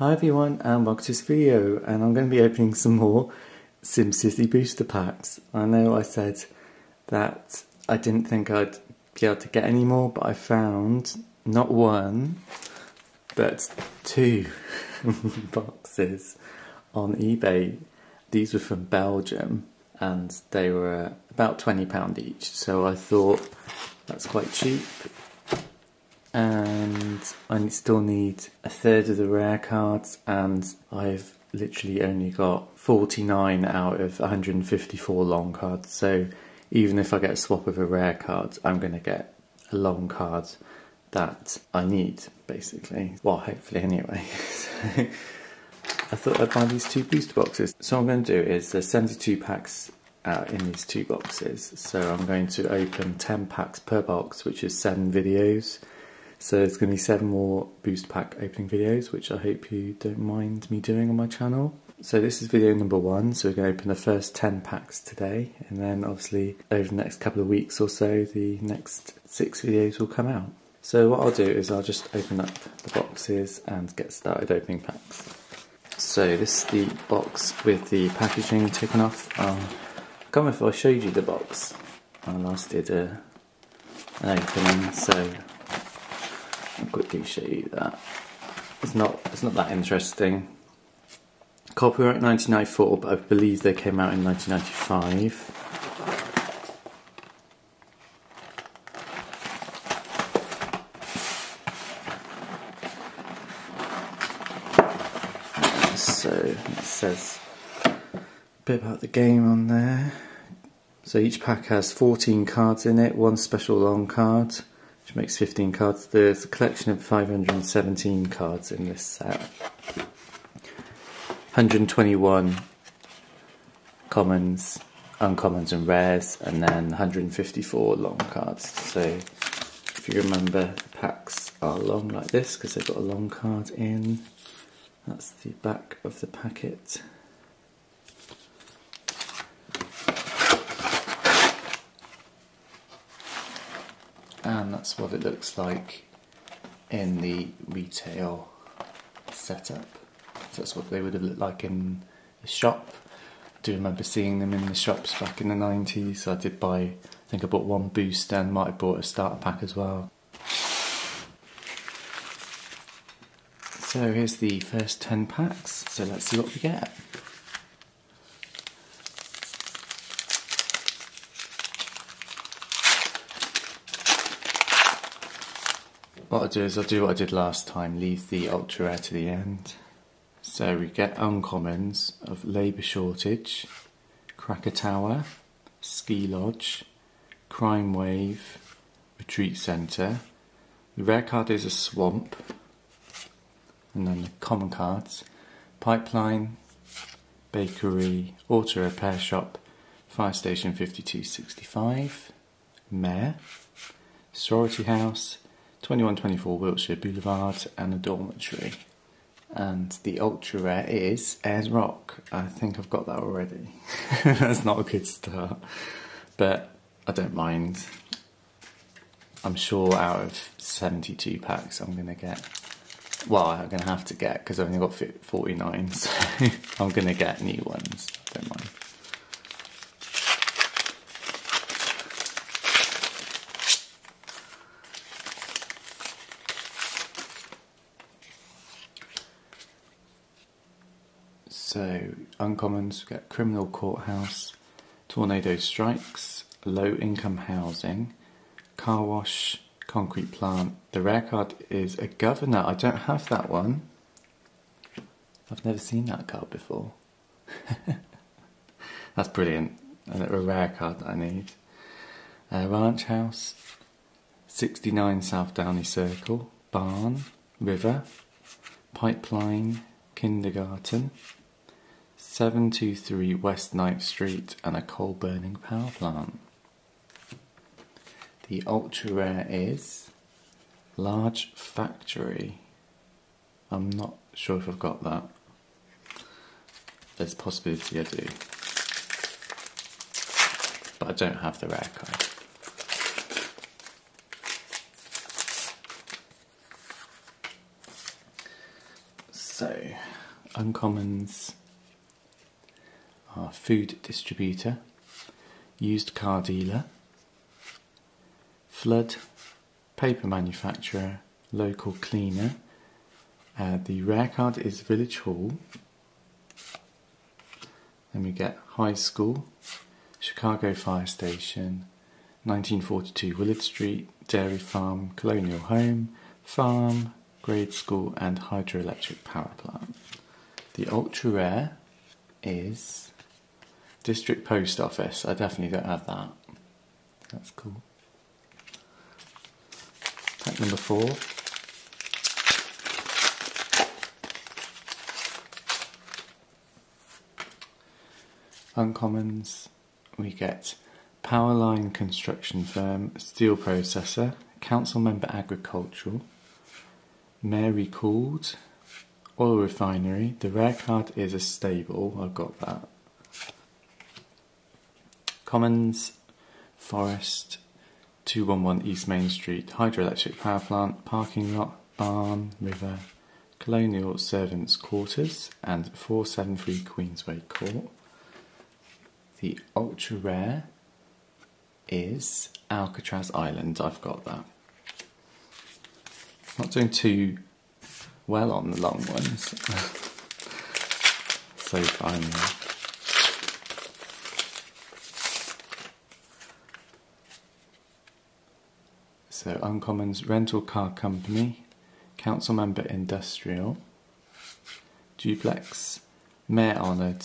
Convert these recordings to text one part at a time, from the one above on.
Hi everyone, and welcome to this video, and I'm going to be opening some more SimCity booster packs. I know I said that I didn't think I'd be able to get any more, but I found not one, but two boxes on eBay. These were from Belgium, and they were about £20 each, so I thought that's quite cheap. And I still need a third of the rare cards, and I've literally only got 49 out of 154 long cards, so even if I get a swap of a rare card, I'm going to get a long card that I need, basically. Well, hopefully anyway. So I thought I'd buy these two booster boxes. So what I'm going to do is there's 72 packs out in these two boxes, so I'm going to open 10 packs per box, which is 7 videos. So there's going to be 7 more booster pack opening videos, which I hope you don't mind me doing on my channel. So this is video number 1, so we're going to open the first 10 packs today, and then obviously over the next couple of weeks or so, the next 6 videos will come out. So what I'll do is I'll just open up the boxes and get started opening packs. So this is the box with the packaging taken off. I can't remember if I showed you the box. I last did an opening, so I'll quickly show you that. It's not that interesting. Copyright 1994, but I believe they came out in 1995. So it says a bit about the game on there. So each pack has 14 cards in it, one special long card, which makes 15 cards. There's a collection of 517 cards in this set. 121 commons, uncommons and rares, and then 154 long cards. So if you remember, the packs are long like this because they've got a long card in. That's the back of the packet. And that's what it looks like in the retail setup. So that's what they would have looked like in the shop. I do remember seeing them in the shops back in the 90s. I did buy, I think I bought one booster and might have bought a starter pack as well. So here's the first 10 packs, so let's see what we get. What I'll do is I'll do what I did last time, leave the ultra rare to the end. So we get uncommons of Labour Shortage, Krakatoa, Ski Lodge, Crime Wave, Retreat Centre. The rare card is a swamp, and then the common cards: Pipeline, Bakery, Auto Repair Shop, Fire Station 5265, Mare, Sorority House, 2124 Wiltshire Boulevard, and a Dormitory. And the ultra rare is Ayers Rock. I think I've got that already. That's not a good start, but I don't mind. I'm sure out of 72 packs I'm going to get, well, I'm going to have to get, because I've only got 49, so I'm going to get new ones, don't mind. So, uncommons, we get Criminal Courthouse, Tornado Strikes, Low Income Housing, Car Wash, Concrete Plant. The rare card is a Governor. I don't have that one. I've never seen that card before. That's brilliant. A rare card that I need. Ranch House, 69 South Downey Circle, Barn, River, Pipeline, Kindergarten, 723 West 9th Street, and a coal burning power plant. The ultra rare is Large Factory. I'm not sure if I've got that. There's a possibility I do, but I don't have the rare card. So Uncommons are food distributor, used car dealer, flood, paper manufacturer, local cleaner. The rare card is village hall. Then we get high school, Chicago fire station, 1942 Willard Street, dairy farm, colonial home, farm, grade school and hydroelectric power plant. The ultra rare is district post office. I definitely don't have that. That's cool. Pack number 4. Uncommons, we get power line construction firm, steel processor, council member agricultural, Mary Called, oil refinery. The rare card is a stable, I've got that. Commons, forest, 211 East Main Street, hydroelectric power plant, parking lot, barn, river, colonial servants quarters and 473 Queensway Court. The ultra rare is Alcatraz Island. I've got that. Not doing too well on the long ones so far now. So uncommons, rental car company, council member industrial, duplex, mayor honoured,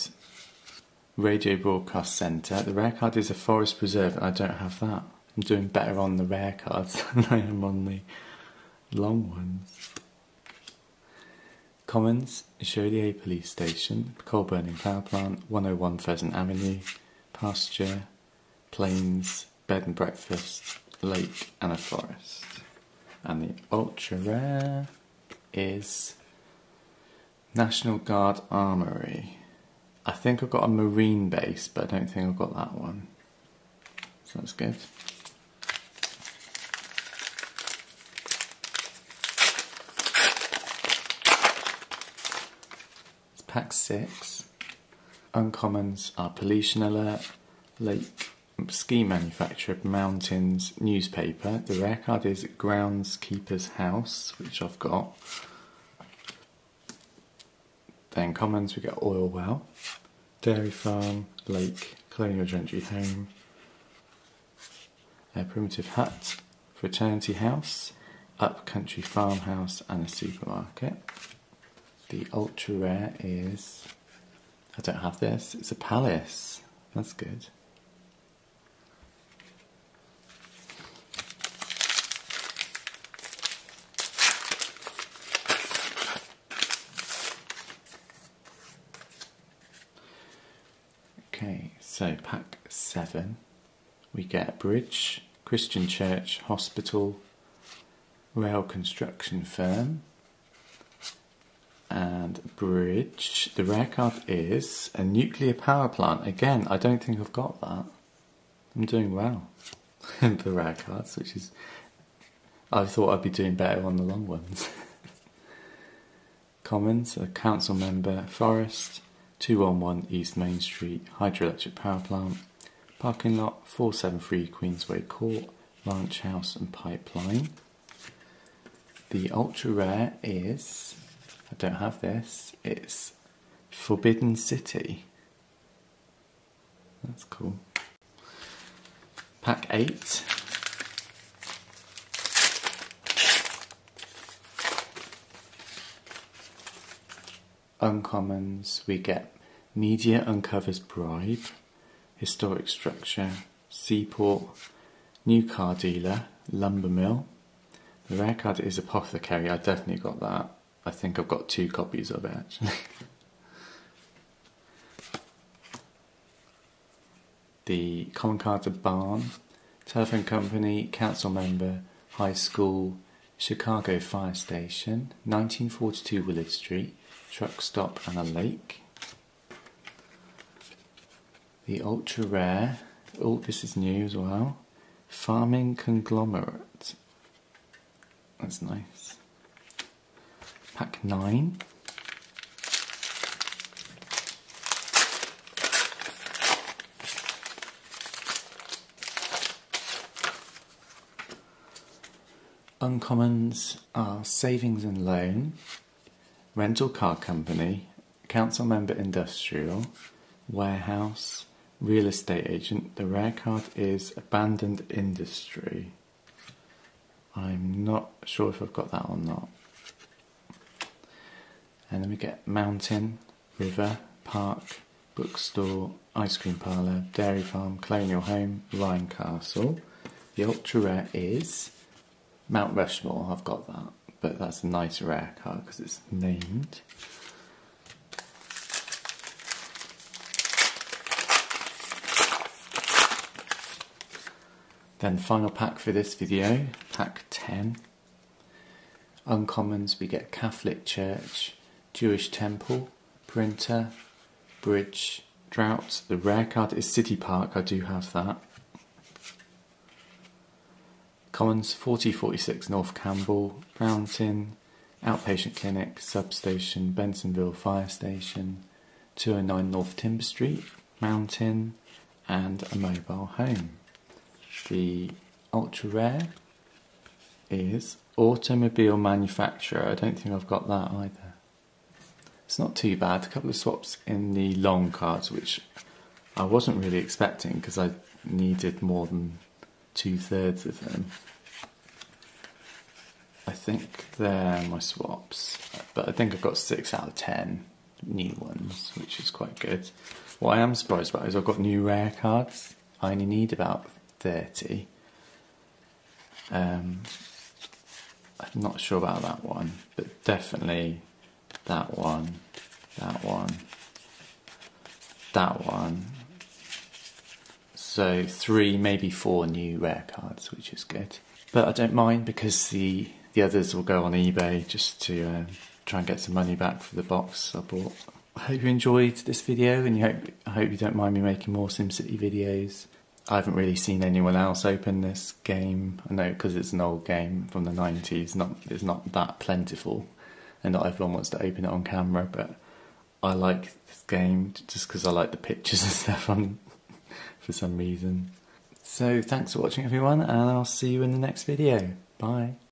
radio broadcast centre. The rare card is a forest preserve and I don't have that. I'm doing better on the rare cards than I am on the long ones. Commons, Chaudier police station, coal burning power plant, 101 Pheasant Avenue, pasture, plains, bed and breakfast, lake and a forest. And the ultra rare is National Guard Armory. I think I've got a marine base, but I don't think I've got that one. So that's good. It's pack 6. Uncommons are pollution alert, lake, ski manufacturer, mountains, newspaper. The rare card is groundskeeper's house, which I've got. Then commons, we get oil well, dairy farm, lake, colonial gentry home, a primitive hut, fraternity house, up country farmhouse and a supermarket. The ultra rare is, I don't have this, it's a palace. That's good. Okay, so pack 7, we get bridge, Christian church, hospital, rail construction firm, and bridge. The rare card is a nuclear power plant. Again, I don't think I've got that. I'm doing well in the rare cards, which is, I thought I'd be doing better on the long ones. Commons, a council member, forest, 211 East Main Street, hydroelectric power plant, parking lot, 473 Queensway Court, ranch house and pipeline. The ultra rare is, I don't have this, it's Forbidden City. That's cool. Pack 8. Uncommons, we get media uncovers bribe, historic structure, seaport, new car dealer, lumber mill. The rare card is apothecary. I definitely got that. I think I've got 2 copies of it actually. The common cards are barn, telephone company, council member, high school, Chicago fire station, 1942 Willard Street, truck stop and a lake. The ultra rare, oh this is new as well, farming conglomerate. That's nice. Pack 9. Uncommons are savings and loan, rental car company, council member industrial, warehouse, real estate agent. The rare card is abandoned industry. I'm not sure if I've got that or not. And then we get mountain, river, park, bookstore, ice cream parlour, dairy farm, colonial home, Rhine Castle. The ultra rare is Mount Rushmore. I've got that, but that's a nice rare card because it's named. Then final pack for this video, pack 10. Uncommons, we get Catholic Church, Jewish Temple, Printer, Bridge, Drought. The rare card is City Park, I do have that. Commons, 4046 North Campbell, Brown Tin, Outpatient Clinic, Substation, Bensonville Fire Station, 209 North Timber Street, Mountain, and a mobile home. The ultra rare is automobile manufacturer. I don't think I've got that either. It's not too bad. A couple of swaps in the long cards, which I wasn't really expecting because I needed more than 2/3 of them. I think they're my swaps, but I think I've got 6 out of 10 new ones, which is quite good. What I am surprised about is I've got new rare cards. I only need about 30. I'm not sure about that one, but definitely that one, that one, that one. So 3, maybe 4 new rare cards, which is good. But I don't mind because the others will go on eBay just to try and get some money back for the box I bought. I hope you enjoyed this video, and I hope you don't mind me making more SimCity videos. I haven't really seen anyone else open this game. I know, because it's an old game from the 90s, it's not that plentiful and not everyone wants to open it on camera, but I like this game just because I like the pictures and stuff on for some reason. So thanks for watching everyone, and I'll see you in the next video. Bye.